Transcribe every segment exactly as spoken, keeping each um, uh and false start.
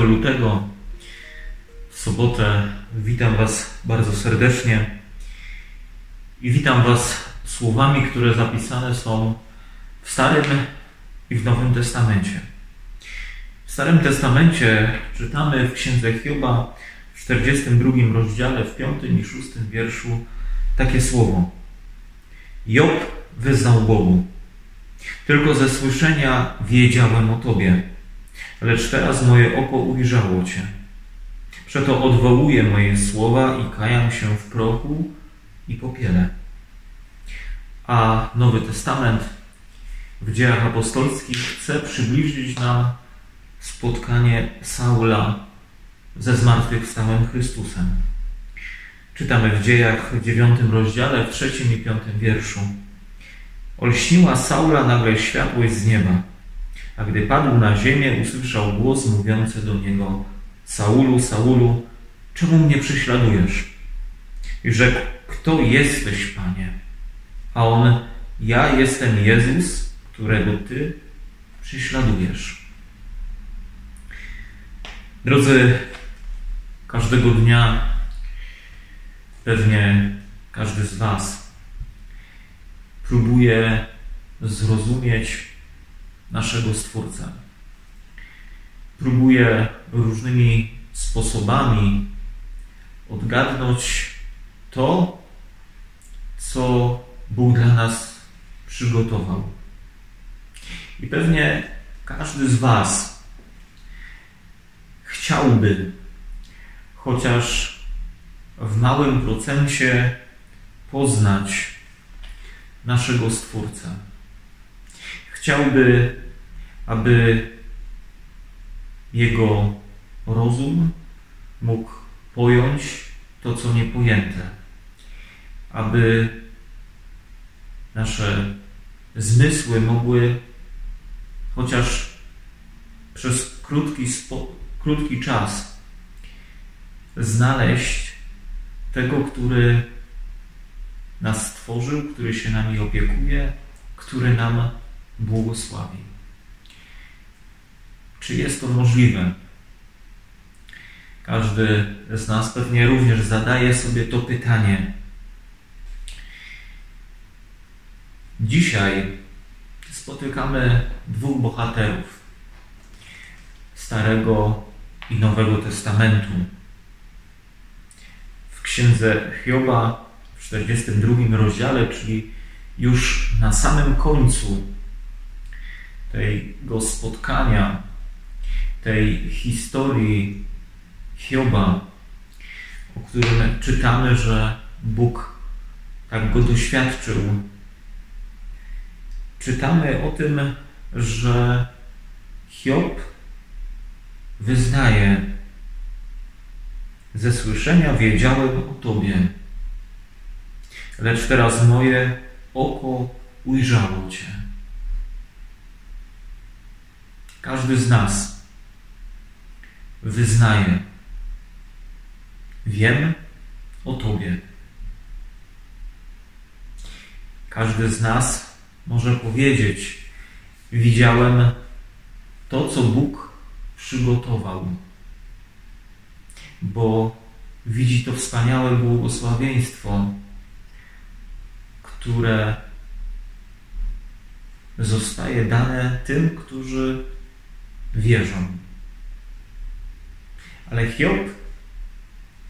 dwudziestego lutego w sobotę witam Was bardzo serdecznie i witam Was słowami, które zapisane są w Starym i w Nowym Testamencie. W Starym Testamencie czytamy w Księdze Hioba w czterdziestym drugim rozdziale w piątym i szóstym wierszu takie słowo: Hiob wyznał Bogu: tylko ze słyszenia wiedziałem o Tobie, lecz teraz moje oko ujrzało Cię. Przeto odwołuję moje słowa i kajam się w prochu i popiele. A Nowy Testament w Dziejach Apostolskich chce przybliżyć nam spotkanie Saula ze zmartwychwstałym Chrystusem. Czytamy w Dziejach w dziewiątym rozdziale, w trzecim i piątym wierszu: Olśniła Saula nagle światłość z nieba, a gdy padł na ziemię, usłyszał głos mówiący do niego: Saulu, Saulu, czemu mnie prześladujesz? I rzekł: Kto jesteś, Panie? A on: Ja jestem Jezus, którego Ty prześladujesz. Drodzy, każdego dnia pewnie każdy z Was próbuje zrozumieć naszego Stwórcę. Próbuje różnymi sposobami odgadnąć to, co Bóg dla nas przygotował. I pewnie każdy z Was chciałby, chociaż w małym procencie, poznać naszego Stwórcę. Chciałby, aby Jego rozum mógł pojąć to, co niepojęte, aby nasze zmysły mogły chociaż przez krótki, spo, krótki czas znaleźć tego, który nas stworzył, który się nami opiekuje, który nam błogosławi. Czy jest to możliwe? Każdy z nas pewnie również zadaje sobie to pytanie. Dzisiaj spotykamy dwóch bohaterów Starego i Nowego Testamentu. W Księdze Hioba w czterdziestym drugim rozdziale, czyli już na samym końcu tego spotkania, tej historii Hioba, o którym czytamy, że Bóg tak go doświadczył, czytamy o tym, że Hiob wyznaje: ze słyszenia wiedziałem o Tobie, lecz teraz moje oko ujrzało Cię. Każdy z nas wyznaje: wiem o Tobie. Każdy z nas może powiedzieć: widziałem to, co Bóg przygotował, bo widzi to wspaniałe błogosławieństwo, które zostaje dane tym, którzy wierzą. Ale Hiob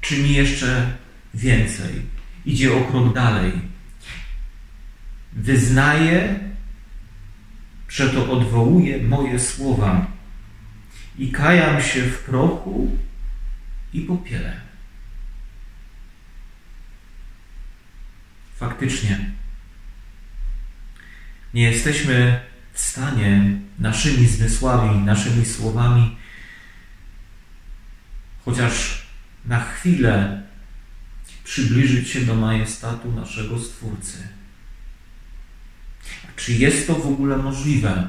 czyni jeszcze więcej, idzie o krok dalej. Wyznaję, przeto odwołuję moje słowa i kajam się w prochu i popiele. Faktycznie nie jesteśmy w stanie naszymi zmysłami, naszymi słowami chociaż na chwilę przybliżyć się do majestatu naszego Stwórcy. Czy jest to w ogóle możliwe?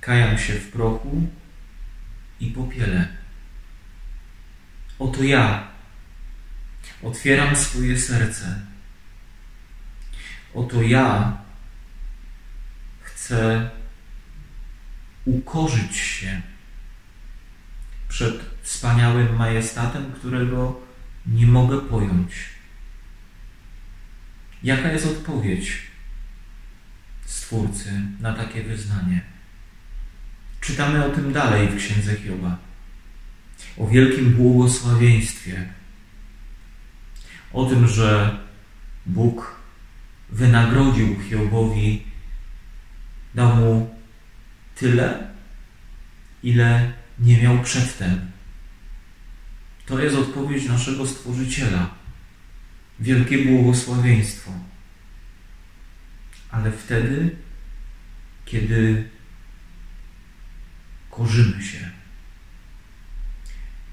Kajam się w prochu i popiele. Oto ja otwieram swoje serce. Oto ja chcę ukorzyć się przed wspaniałym majestatem, którego nie mogę pojąć. Jaka jest odpowiedź Stwórcy na takie wyznanie? Czytamy o tym dalej w Księdze Hioba. O wielkim błogosławieństwie. O tym, że Bóg wynagrodził Hiobowi, dał mu tyle, ile nie miał przedtem. To jest odpowiedź naszego Stworzyciela. Wielkie błogosławieństwo. Ale wtedy, kiedy korzymy się,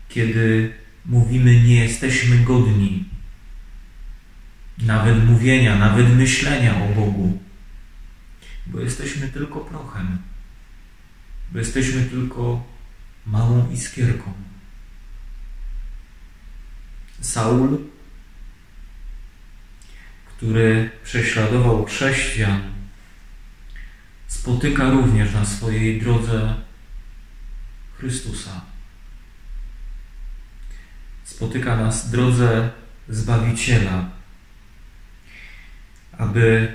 kiedy mówimy, nie jesteśmy godni nawet mówienia, nawet myślenia o Bogu, bo jesteśmy tylko prochem, bo jesteśmy tylko małą iskierką. Saul, który prześladował chrześcijan, spotyka również na swojej drodze Chrystusa. Spotyka nas drodze Zbawiciela, aby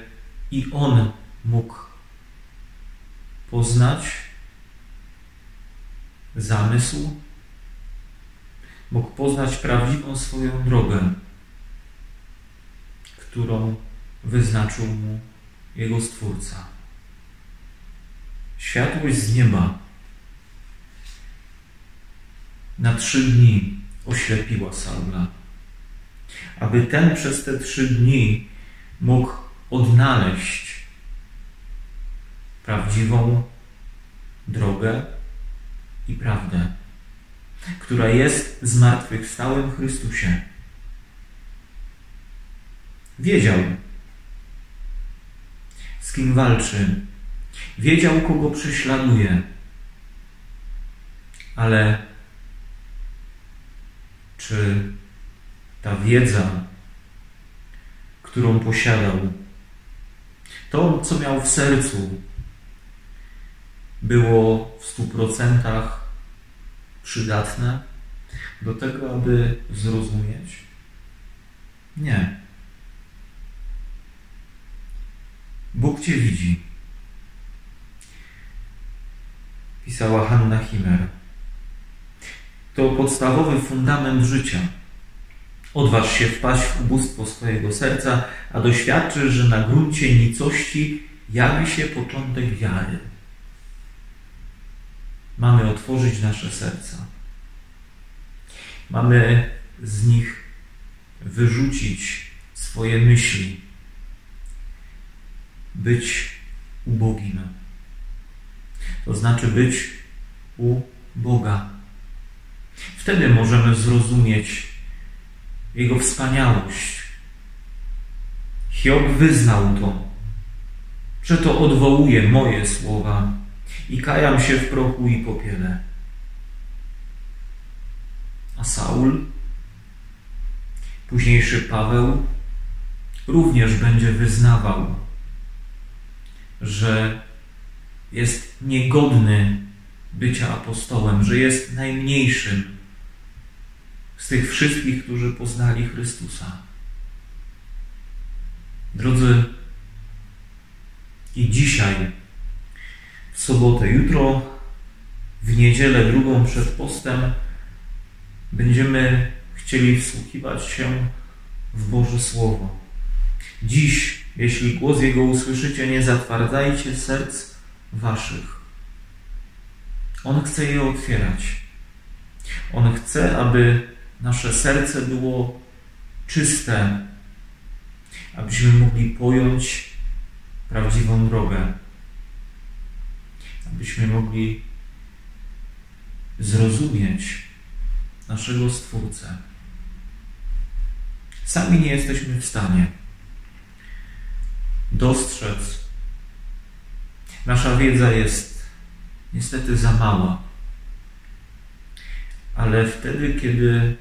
i on mógł poznać zamysł, mógł poznać prawdziwą swoją drogę, którą wyznaczył mu jego Stwórca. Światłość z nieba na trzy dni oślepiła Saula, aby ten przez te trzy dni mógł odnaleźć prawdziwą drogę i prawdę, która jest w zmartwychwstałym Chrystusie. Wiedział, z kim walczy, wiedział, kogo prześladuje, ale czy ta wiedza, którą posiadał, to, co miał w sercu, było w stu procentach przydatne do tego, aby zrozumieć? Nie. Bóg Cię widzi. Pisała Hanna Himera. To podstawowy fundament życia. Odważ się wpaść w ubóstwo swojego serca, a doświadczysz, że na gruncie nicości jawi się początek wiary. Mamy otworzyć nasze serca. Mamy z nich wyrzucić swoje myśli. Być ubogim. To znaczy być u Boga. Wtedy możemy zrozumieć Jego wspaniałość. Hiob wyznał to. Przeto odwołuję moje słowa i kajam się w prochu i popiele. A Saul, późniejszy Paweł, również będzie wyznawał, że jest niegodny bycia apostołem, że jest najmniejszym z tych wszystkich, którzy poznali Chrystusa. Drodzy, i dzisiaj, w sobotę, jutro, w niedzielę drugą przed postem, będziemy chcieli wsłuchiwać się w Boże Słowo. Dziś, jeśli głos Jego usłyszycie, nie zatwardzajcie serc waszych. On chce je otwierać. On chce, aby nasze serce było czyste, abyśmy mogli pojąć prawdziwą drogę, abyśmy mogli zrozumieć naszego Stwórcę. Sami nie jesteśmy w stanie dostrzec. Nasza wiedza jest niestety za mała. Ale wtedy, kiedy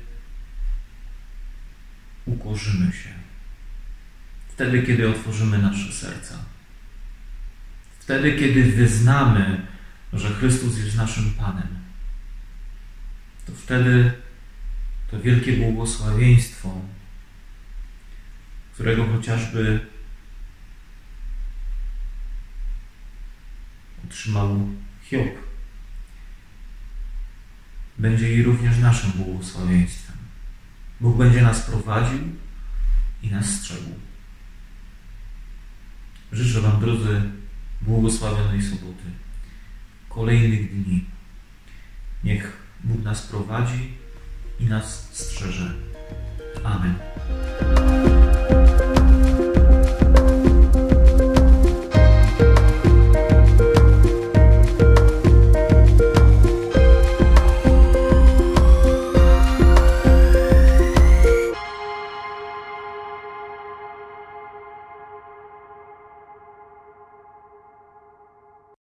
ukorzymy się, wtedy, kiedy otworzymy nasze serca, wtedy, kiedy wyznamy, że Chrystus jest naszym Panem, to wtedy to wielkie błogosławieństwo, którego chociażby otrzymał Hiob, będzie i również naszym błogosławieństwem. Bóg będzie nas prowadził i nas strzegł. Życzę Wam, drodzy, błogosławionej soboty, kolejnych dni. Niech Bóg nas prowadzi i nas strzeże. Amen.